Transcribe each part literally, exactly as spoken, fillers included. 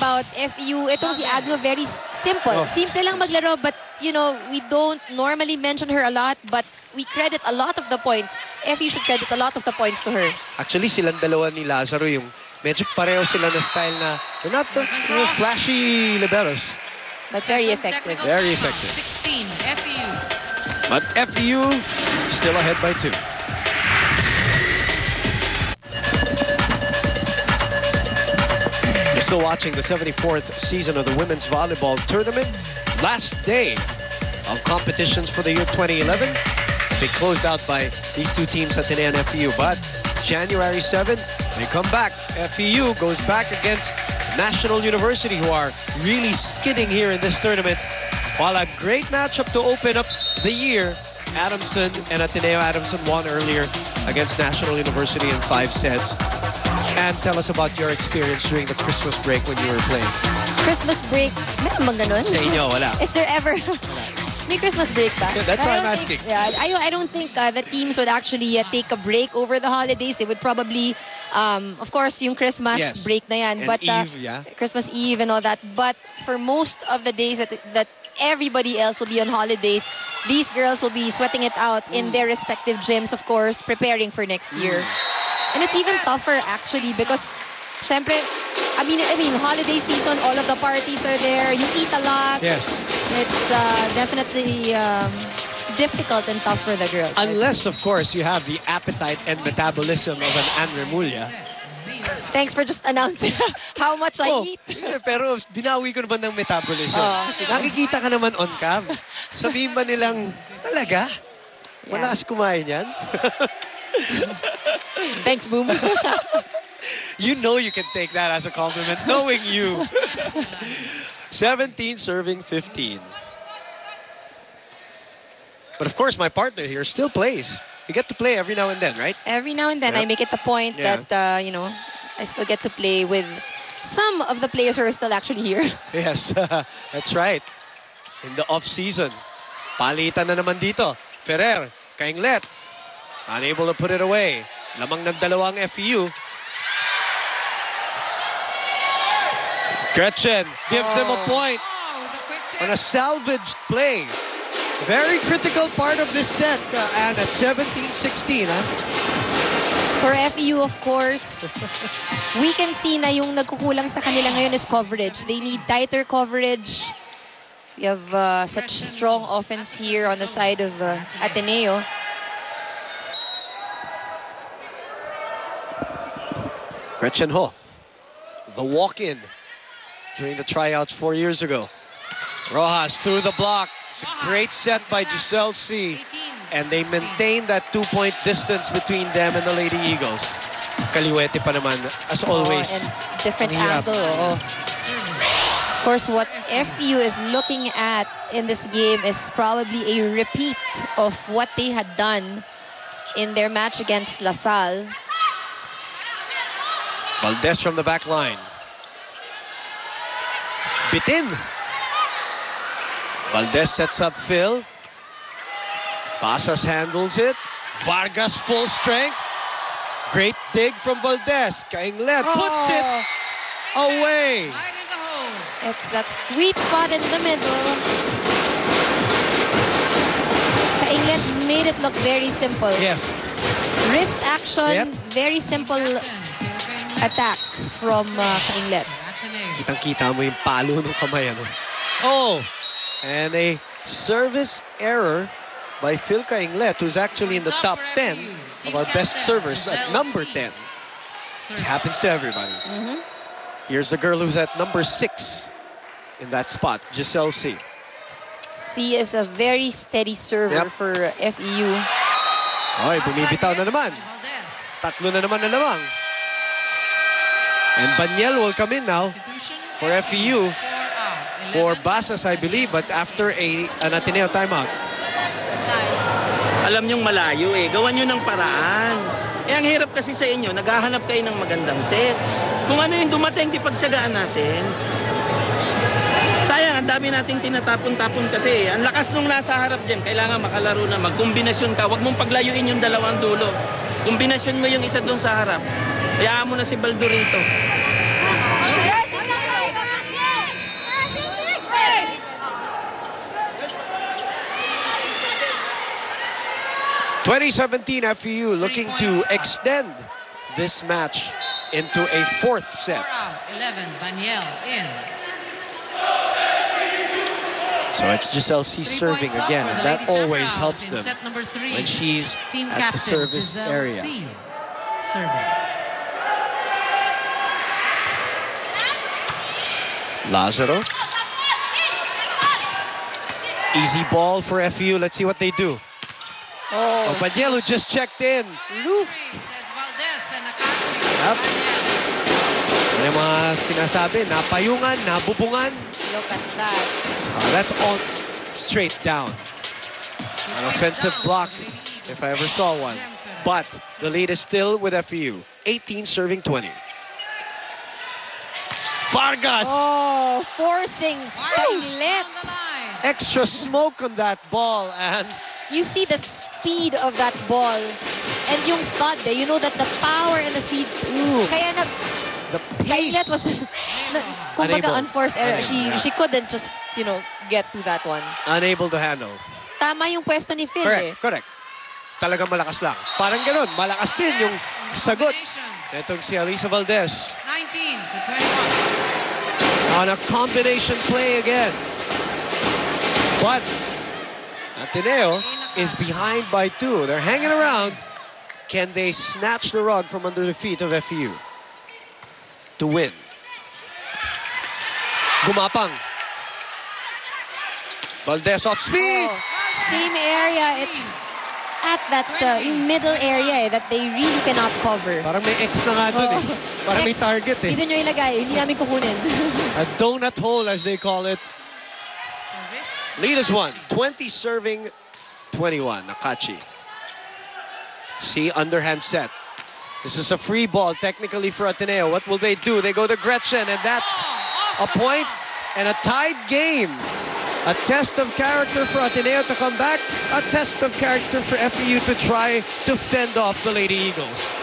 about F E U, itong si Agno, very simple. Simple lang maglaro, but you know, we don't normally mention her a lot, but we credit a lot of the points. F E U should credit a lot of the points to her. Actually, silang dalawa ni Lazaro yung medyo pareho sila na style na they're not the you know, flashy liberos. But very effective. Very effective. sixteen, F E U. But F E U still ahead by two. You're still watching the seventy-fourth season of the Women's Volleyball Tournament. Last day of competitions for the year twenty eleven. They closed out by these two teams, Ateneo and F E U. But January seventh, they come back. F E U goes back against National University, who are really skidding here in this tournament. While a great matchup to open up the year, Adamson and Ateneo. Adamson won earlier against National University in five sets. And tell us about your experience during the Christmas break when you were playing. Christmas break? Meron bang ganun? Sa inyo, wala. Is there ever... May Christmas break ba? Yeah, that's why I'm asking. Think, yeah, I, I don't think uh, the teams would actually uh, take a break over the holidays. They would probably, um, of course, yung Christmas yes. break na yan. And but, Eve, uh, yeah. Christmas Eve and all that. But for most of the days that, that everybody else will be on holidays, these girls will be sweating it out mm. in their respective gyms, of course, preparing for next mm. year. And it's even tougher, actually, because... Siyempre, I mean, I mean, holiday season, all of the parties are there. You eat a lot. Yes. It's uh, definitely um, difficult and tough for the girls. Unless, of course, you have the appetite and metabolism of an Anne Remulia. Thanks for just announcing how much I oh, eat. Pero binawi ko naman ng metabolism. Oh, nakikita ka naman on cam. Sabihin ba nilang, talaga? Yeah. Malakas kumain yan? Thanks, Boom. You know you can take that as a compliment, knowing you. seventeen serving fifteen. But of course, my partner here still plays. You get to play every now and then, right? Every now and then. Yep. I make it the point yeah. that, uh, you know, I still get to play with some of the players who are still actually here. Yes, uh, that's right. In the off-season. Palitan na naman dito. Ferrer, Kainglet. Unable to put it away. Lamang ng dalawang F E U. Gretchen gives oh. him a point oh, on a salvaged play. Very critical part of this set, uh, and at seventeen sixteen. Huh? For F E U, of course, we can see na yung nagkukulang sa kanila ngayon is coverage. They need tighter coverage. We have uh, such strong offense here on the side of uh, Ateneo. Gretchen Ho, the walk-in. During the tryouts four years ago. Rojas through the block. It's a great set by Giselle C. And they maintain that two-point distance between them and the Lady Eagles. Kaliwete pa naman, as always. Oh, and different angle. Oh. Of course, what F E U is looking at in this game is probably a repeat of what they had done in their match against La Salle. Valdez from the back line. Bitin. Valdez sets up Phil. Basas handles it. Vargas full strength. Great dig from Valdez. Kainglet oh. puts it away. It's that sweet spot in the middle. Kainglet made it look very simple. Yes. Wrist action, yep. very simple attack from uh, Kainglet. Kitang-kita mo yung palo ng kamay, ano? Oh! And a service error by Phil Kainglet, who's actually in the top ten of our best servers at number ten. It happens to everybody. Mm-hmm. Here's the girl who's at number six in that spot, Giselle C. C is a very steady server yep. for F E U. Oy, bumibitaw na naman. Tatlo na naman na lamang. And Baniel will come in now for F E U, for Basas, I believe, but after a, an Ateneo timeout. Alam nyong malayo eh. Gawan nyo ng paraan. Eh, ang hirap kasi sa inyo, naghahanap kayo ng magandang set. Kung ano yung dumating, di pagtsagaan natin. Sayang, ang dami nating tinatapon-tapon kasi. Ang lakas nung nasa harap dyan, kailangan makalaro na magkombinasyon ka. Huwag mong paglayuin yung dalawang dulo. Kombinasyon mo yung isa doon sa harap. Hayaan mo na si Baldo rito. twenty seventeen F E U looking to extend this match into a fourth set. eleven, Baniel in. So it's Giselle C serving again, and that always helps them when she's at the service area. Lazaro. Easy ball for F E U. Let's see what they do. Oh, oh Baniel just checked in. Luft. Yep. Yung mga sinasabi, napayungan, nabubungan. Look at that. Uh, that's all straight down. An offensive block, if I ever saw one. But the lead is still with F E U. eighteen serving twenty. Vargas. Oh, forcing Kainglet. Extra smoke on that ball, and you see the speed of that ball and yung thud, eh, you know that the power and the speed. Ooh. Kaya na the Kainglet was na, kumbaga unforced error. She yeah. she couldn't just, you know, get to that one. Unable to handle. Tama yung pwesto ni Phil. Correct. Eh. Correct. Talaga malakas lang. Parang ganoon, malakas din yung sagot. Etong si Alize Valdez. nineteen to twenty-one. On a combination play again. But Ateneo is behind by two. They're hanging around. Can they snatch the rug from under the feet of F E U to win? Gumapang. Valdez off speed. Oh, same area. It's at that uh, middle area eh, that they really cannot cover. Parang may X na nga dun eh. Parang X. May target eh. Dito nyo ilagay. Hindi namin kukunin. A donut hole, as they call it. Lead is one. twenty serving twenty-one. Nakachi. See, underhand set. This is a free ball technically for Ateneo. What will they do? They go to Gretchen, and that's a point and a tied game. A test of character for Ateneo to come back. A test of character for F E U to try to fend off the Lady Eagles.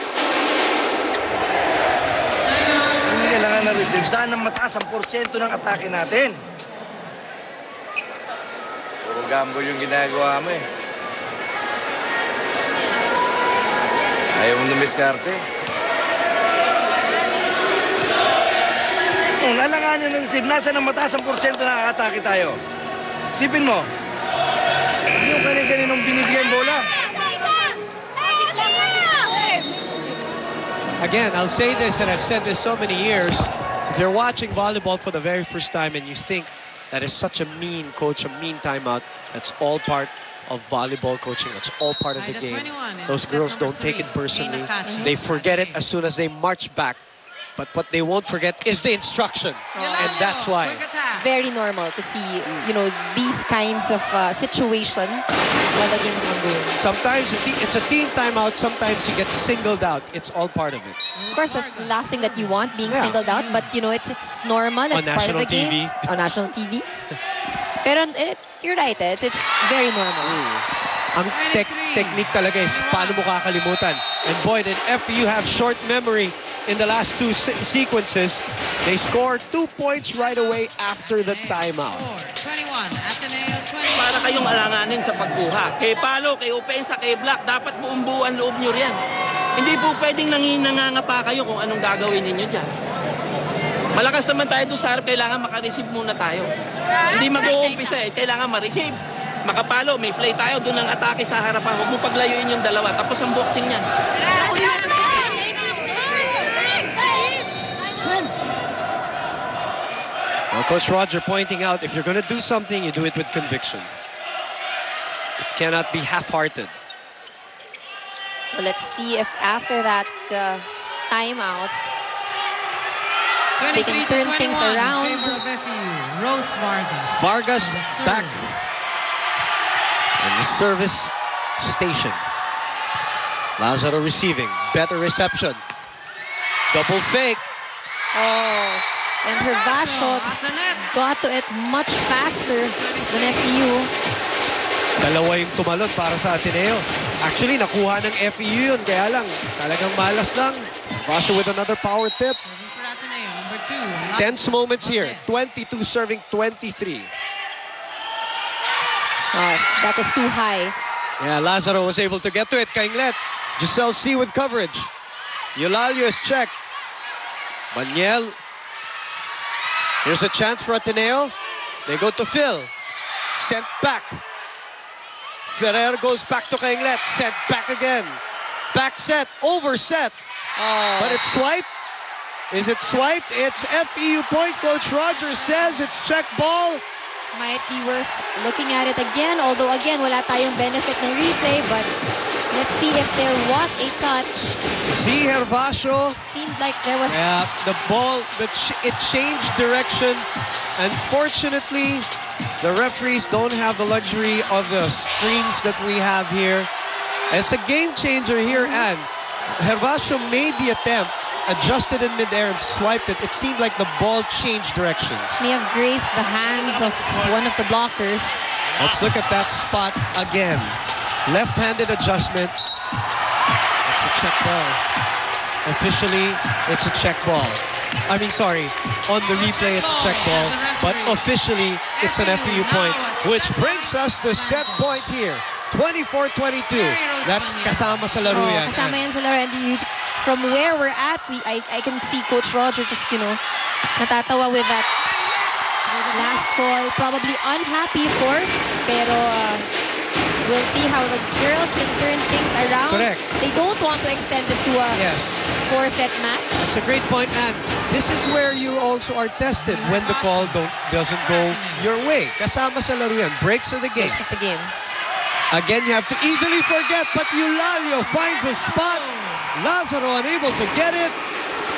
Hindi kailangan na receive. Saan ang mataas ang porsyento ng atake natin? Gamble yung ginagawa mo eh. Ayaw mo numiskarte. Kung alanganin ng sip, nasa ng mataas ang porsyento na atake tayo. Sipin mo. Yung kani-kaninong binibigyan bola. Again, I'll say this, and I've said this so many years. If you're watching volleyball for the very first time and you think, that is such a mean coach, a mean timeout. That's all part of volleyball coaching. That's all part of the game. Those girls don't take it personally. They forget it as soon as they march back. But what they won't forget is the instruction. Oh. And that's why. Very normal to see, you know, these kinds of uh, situation while the game's ongoing. Sometimes it's a team timeout. Sometimes you get singled out. It's all part of it. Of course, that's the last thing that you want, being yeah. singled out. But, you know, it's it's normal. It's part of the T V. Game. On national T V. Pero it, you're right. It's, it's very normal. Mm. Ang te technique talaga is paano mo kakalimutan. And boy, did F E U have short memory in the last two se sequences. They scored two points right away after the timeout. twenty-one, Ateneo twenty-one. Para kayong alanganin sa pagkuha. Kay palo, kay opensa, kay black, dapat buong buuan loob nyo riyan. Hindi po pwedeng nanginangangapa kayo kung anong gagawin ninyo dyan. Malakas naman tayo doon sa harap, kailangan makareceive muna tayo. Hindi mag-uumpisa eh, kailangan ma-receive. Makapalo, may play tayo, doon ang atake sa harapan. Huwag mo paglayuin yung dalawa, tapos ang boxing niyan. Well, Coach Roger pointing out, if you're going to do something, you do it with conviction. It cannot be half-hearted. Well, let's see if after that uh, timeout, they can turn things around. Rose Vargas. Vargas back. The service station. Lazaro receiving. Better reception. Double fake. Oh, and Hervasio got to it much faster than F E U. Dalawa yung tumalon para sa Ateneo. Actually, nakuha ng F E U yun. Kaya lang, talagang malas lang. Hervasio with another power tip. Tense moments here. twenty-two serving twenty-three. Oh, that was too high. Yeah, Lazaro was able to get to it. Kainglet. Giselle C with coverage. Eulalio is checked. Maniel. Here's a chance for Ateneo. They go to Phil. Sent back. Ferrer goes back to Kainglet. Sent back again. Back set. Overset. Oh. But it's swiped. Is it swiped? It's F E U point. Coach Roger says it's check ball. Might be worth looking at it again. Although again, wala tayong benefit ng replay. But let's see if there was a touch. See, Hervasio. Seemed like there was... Yeah, the ball, the ch it changed direction. Unfortunately, the referees don't have the luxury of the screens that we have here. It's a game changer here, and Hervasio made the attempt, adjusted in midair and swiped it. It seemed like the ball changed directions. May have grazed the hands of one of the blockers. Let's look at that spot again. Left-handed adjustment. It's a check ball. Officially, it's a check ball. I mean, sorry. On the replay, it's a check ball. But officially, it's an F E U point, which brings us to set point here. twenty-four twenty-two. That's kasama sa laro yan. Kasama yan sa laro. And you, from where we're at, we, I, I can see Coach Roger just, you know, natatawa with that last call. Probably unhappy, of course, pero uh, we'll see how the girls can turn things around. Correct. They don't want to extend this to a yes. four-set match. That's a great point, and this is where you also are tested when the call don't, doesn't go your way. Kasama sa laro yan. Breaks of the game. Breaks of the game. Again, you have to easily forget, but Eulalio finds a spot. Lazaro unable to get it.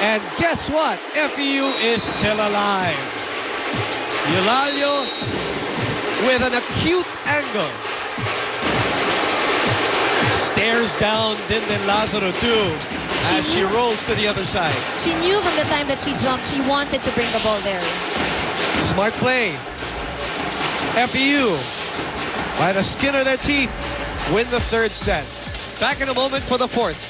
And guess what? F E U is still alive. Eulalio with an acute angle. Stares down Dindin Lazaro too as she rolls to the other side. She knew from the time that she jumped, she wanted to bring the ball there. Smart play. F E U, by the skin of their teeth, win the third set. Back in a moment for the fourth.